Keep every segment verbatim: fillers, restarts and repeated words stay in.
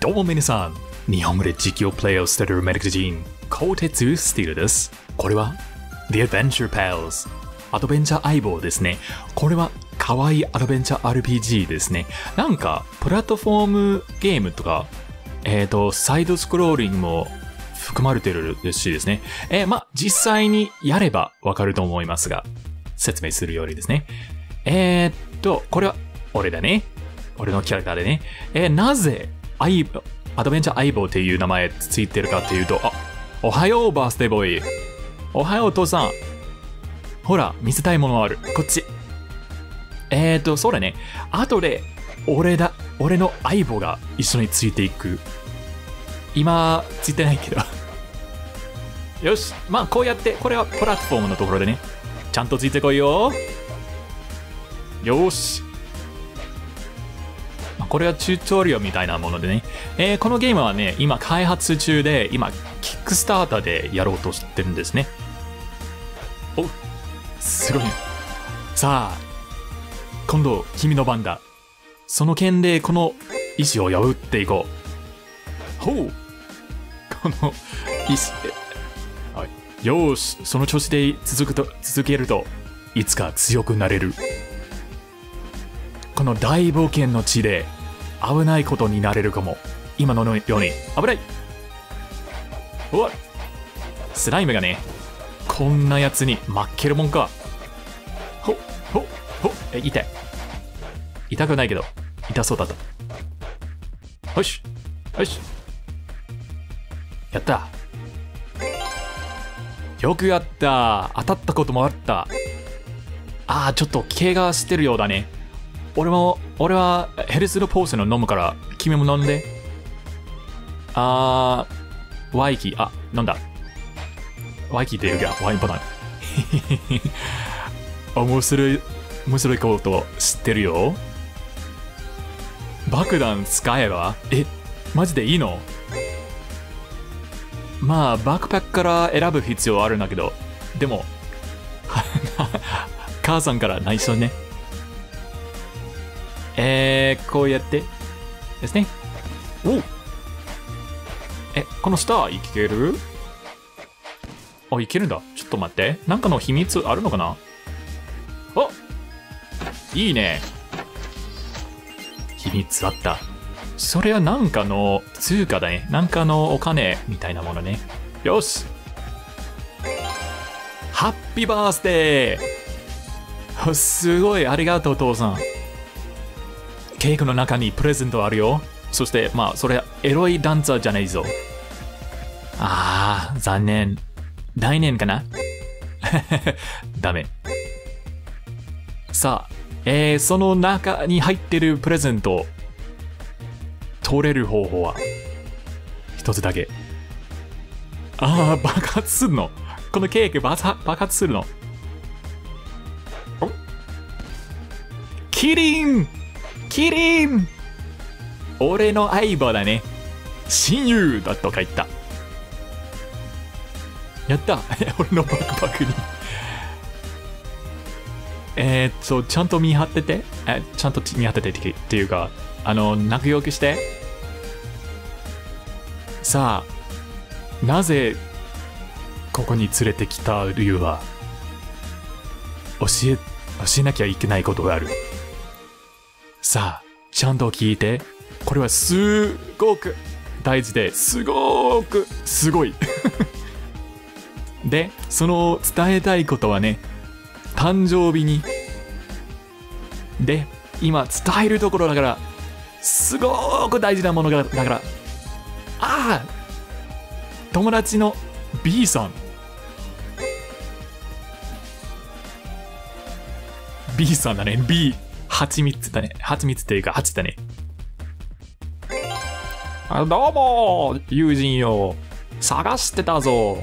どうも皆さん、日本語で実況プレイをしているメディク人、鋼鉄スティールです。これは The Adventure Pals、アドベンチャー相棒ですね。これは可愛いアドベンチャー アールピージー ですね。なんかプラットフォームゲームとか、えっと、サイドスクローリングも含まれてるらしいですね。えー、まあ、実際にやればわかると思いますが、説明するよりですね。えー、っと、これは俺だね。俺のキャラクターでね。えー、なぜ、アイアドベンチャー相棒っていう名前ついてるかっていうと、あ、おはようバースデーボーイ。おはようお父さん。ほら、見せたいものある。こっち。えーっと、そうだね。あとで、俺だ、俺の相棒が一緒についていく。今、ついてないけど。よし、まあ、こうやって、これはプラットフォームのところでね。ちゃんとついてこいよ。よし。これはチュートリアルみたいなものでね。えー、このゲームはね、今開発中で、今、キックスターターでやろうとしてるんですね。お、すごいね。さあ、今度、君の番だ。その剣で、この石を破っていこう。ほう。この石、はい。よし、その調子で続くと、続けると、いつか強くなれる。この大冒険の地で、危ないことになれるかも。今のように危ない。うわ、スライムがね、こんなやつに負けるもんか。ほっほっほっ、え、痛い。痛くないけど痛そうだった。よしよし、やった。よくやった。当たったこともあった。あー、ちょっと怪我してるようだね。俺も、俺はヘルスのポーションを飲むから、君も飲んで。あー、ワイキー、あ、飲んだ。ワイキーって言うが、ワインバナナ。面白い、面白いこと知ってるよ。爆弾使えば？え、マジでいいの？まあ、バックパックから選ぶ必要はあるんだけど、でも、母さんから内緒ね。えー、こうやってですね。お、え、このスターいける？あ、いけるんだ。ちょっと待って。なんかの秘密あるのかな？あ、いいね。秘密あった。それはなんかの通貨だね。なんかのお金みたいなものね。よし。ハッピーバースデー。すごい。ありがとう、お父さん。ケーキの中にプレゼントあるよ。そして、まあ、それ、エロいダンサーじゃないぞ。ああ、残念。来年かな？ダメ。さあ、えー、その中に入ってるプレゼントを取れる方法は、一つだけ。ああ、爆発するの。このケーキ爆発するの。キリン！キリン！俺の相棒だね。親友だとか言った。やった俺のバックパックに。えっと、ちゃんと見張ってて。え、ちゃんと見張っててっていうか、あの、仲良くして。さあ、なぜ、ここに連れてきた理由は、教え、教えなきゃいけないことがある。さあ、ちゃんと聞いて。これはすごく大事で、すごくすごい。で、その伝えたいことはね、誕生日に。で、今伝えるところだから、すごく大事なものが、だから、ああ！友達の B さん。B さんだね、B。蜂蜜だね。蜂蜜っていうか、蜂だね。あ、どうも友人よ。探してたぞ。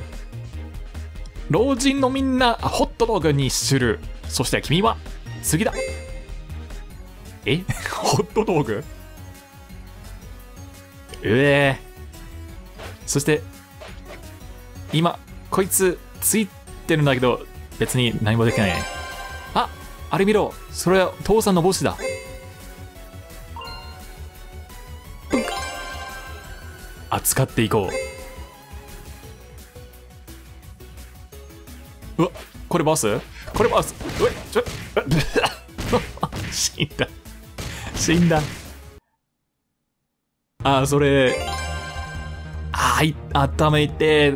老人のみんな、ホットドッグにする。そして君は、次だ。えホットドッグ？ええー。そして、今、こいつ、ついてるんだけど、別に何もできないね。あれ見ろ、それは父さんの帽子だ。扱っていこう。うわ、これ回すこれ回す。うえちょ死んだ死んだ。あー、それあーい、温めて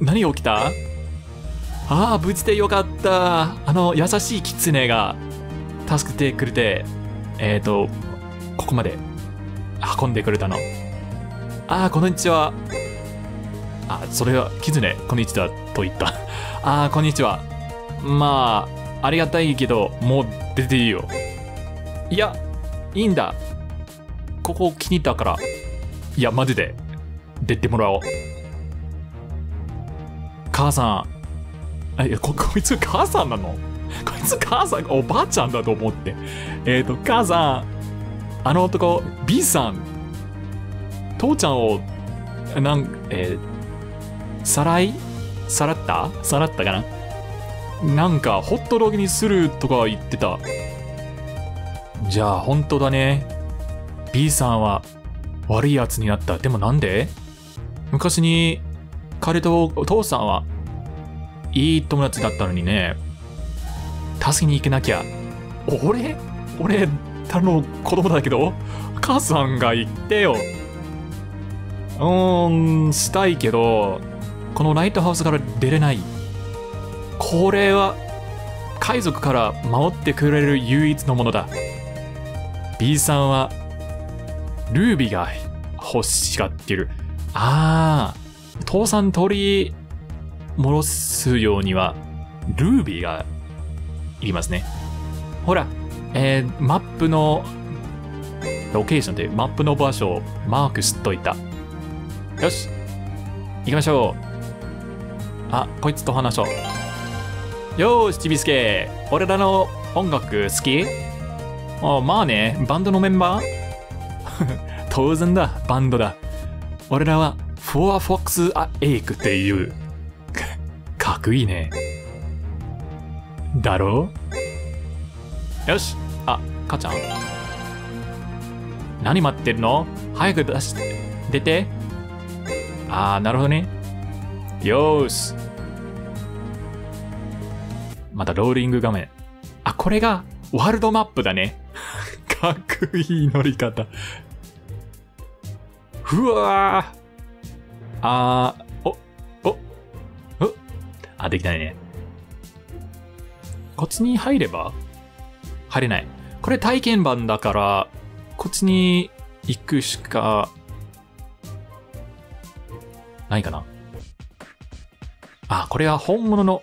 何が起きた。ああ、無事でよかった。あの優しいキツネが助けてくれて、えっとここまで運んでくれたの。ああ、こんにちは。あ、それはキツネこんにちはと言った。ああ、こんにちは。まあありがたいけどもう出ていいよ。いや、いいんだ、ここ気に入ったから。いや、マジで出てもらおう。母さん、え、こ、こいつ母さんなの？こいつ母さん、おばあちゃんだと思って。えっと、母さん、あの男、B さん、父ちゃんを、なん、えー、さらい？さらった？さらったかな？なんか、ホットドッグにするとか言ってた。じゃあ、本当だね。B さんは悪いやつになった。でもなんで？昔に、彼とお父さんはいい友達だったのにね。助けに行けなきゃ。俺俺ただの子供だけど、母さんが言ってよ。うーん、したいけど、このライトハウスから出れない。これは海賊から守ってくれる唯一のものだ。B さんはルービーが欲しがってる。ああ。父さん取り戻すようにはルービーがいりますね。ほら、えー、マップのロケーションでマップの場所をマークしといた。よし、行きましょう。あ、こいつと話そう。よーし、ちびすけ、俺らの音楽好き？あ、まあね、バンドのメンバー当然だ、バンドだ。俺らはフォアフォックスアエイクっていう。かっこいいね。だろう？よし。あ、母ちゃん。何待ってるの？早く出して、出て。ああ、なるほどね。よーし。またローリング画面。あ、これがワールドマップだね。かっこいい乗り方。ふわー。あー、お、お、お、あ、できないね。こっちに入れば入れない。これ体験版だから、こっちに行くしかないかな。あ、これは本物の。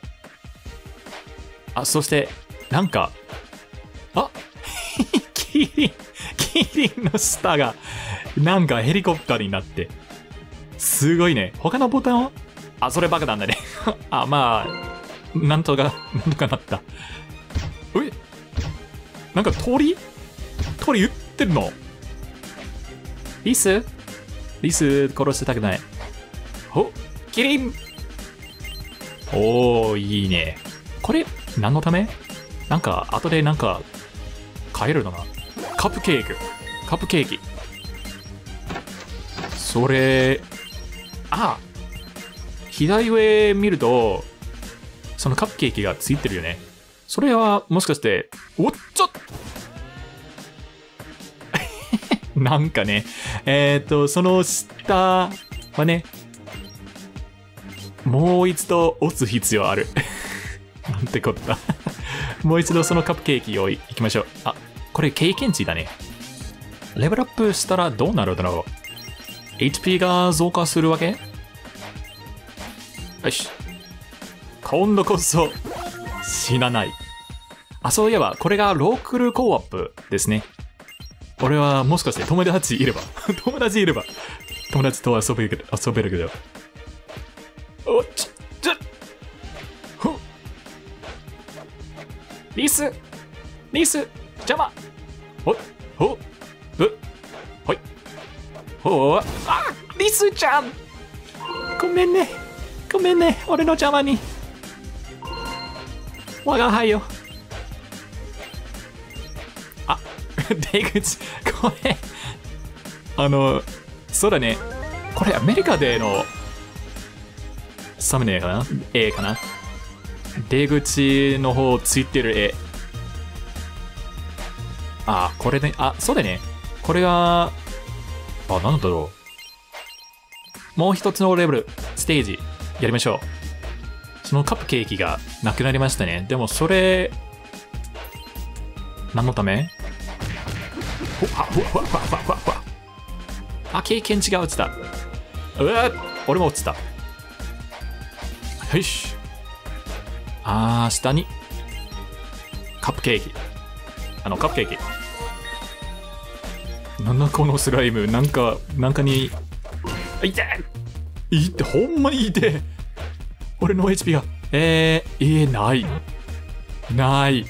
あ、そして、なんか、あキリン、キリンの下が、なんかヘリコプターになって。すごいね。他のボタンはあ、それバカなんだね。あ、まあ、なんとか、なんとかなった。え、なんか鳥鳥撃ってるの？リスリス殺してたくない。お、キリン！おー、いいね。これ、何のため？なんか、後でなんか、買えるのかな。カップケーキ。カップケーキ。それ、あ、左上見ると、そのカップケーキがついてるよね。それは、もしかして、おっちょっなんかね、えっと、その下はね、もう一度押す必要ある。なんてこった。もう一度そのカップケーキをいきましょう。あ、これ経験値だね。レベルアップしたらどうなるだろう。エイチピー が増加するわけ？よし。今度こそ死なない。あ、そういえば、これがローカルコーアップですね。俺はもしかして友達いれば、友達いれば、友達と遊べる、遊べるけど。おっ、ちょ、ちょ、ふっ。リス、リス、邪魔。おっ、おっ、うっ、ほい。おー、あ、リスちゃん、ごめんね、ごめんね、俺の邪魔に。我が輩よ。あ、出口、これ、あの、そうだね、これアメリカでのサムネかな、絵かな、出口の方ついてる絵。あ、これね、あ、そうだね。これが、あ、なんだろう。もう一つのレベル、ステージ、やりましょう。そのカップケーキがなくなりましたね。でもそれ、何のため？ほわほわほわほわほわほわ。あ、経験値が落ちた。うわ、俺も落ちた。よし。あー、下に、カップケーキ。あの、カップケーキ。なんだこのスライム、なんか、なんかに、いていて、ほんまにいて、俺の エイチピー が、えー、えー、ない。ない。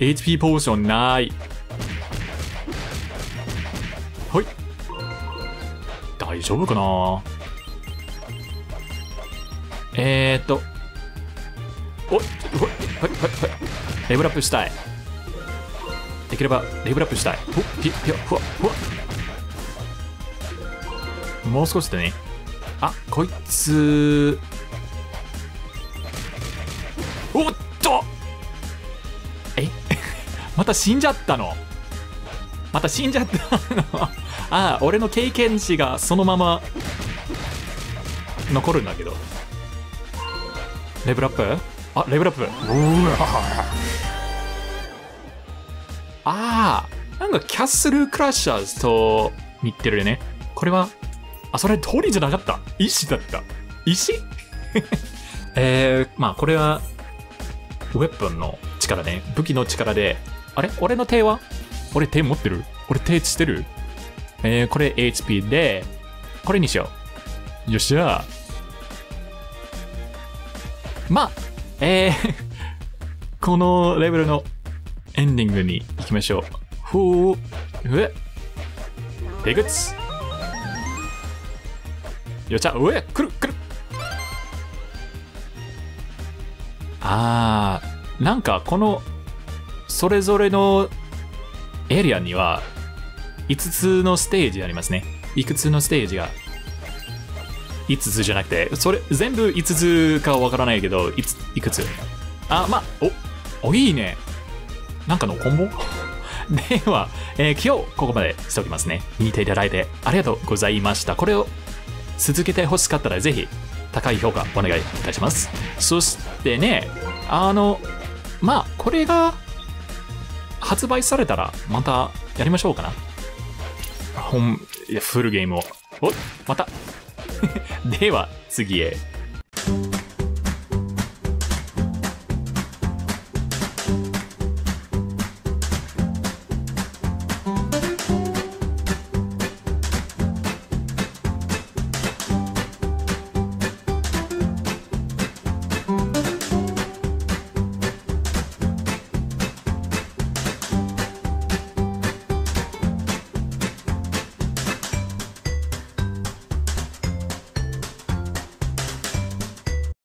エイチピー ポーションない。はい。大丈夫かな？えーっと、おっ、はいはいはい。レベルアップしたい。できればレベルアップしたい。ほっ、ひっ、ひっ、ふわ、ふわ。もう少しでね。あ、こいつ。おっと！え？また死んじゃったの？また死んじゃったの？ああ、俺の経験値がそのまま残るんだけど。レベルアップ？あ、レベルアップ。うわあー、なんかキャッスルクラッシャーズと似てるよね。これは、あ、それ鳥じゃなかった。石だった。石えー、まあこれは、ウェポンの力ね。武器の力で。あれ？俺の手は？俺手持ってる？俺手してる？えー、これ エイチピー で、これにしよう。よっしゃー。まあ、えー、このレベルのエンディングに行きましょう。ふう、え、出口。よっしゃ、うえ、くるくる。あー、なんかこの、それぞれのエリアには、いつつのステージありますね。いくつのステージが。いつつじゃなくて、それ、全部いつつかわからないけど、いつ、いくつ？あ、まあ、お、お、いいね。なんかのコンボでは、えー、今日ここまでしておきますね。見ていただいてありがとうございました。これを続けて欲しかったら、ぜひ、高い評価お願いいたします。そしてね、あの、まあ、これが、発売されたら、またやりましょうかな。本、いや、フルゲームを。お、また。では次へ。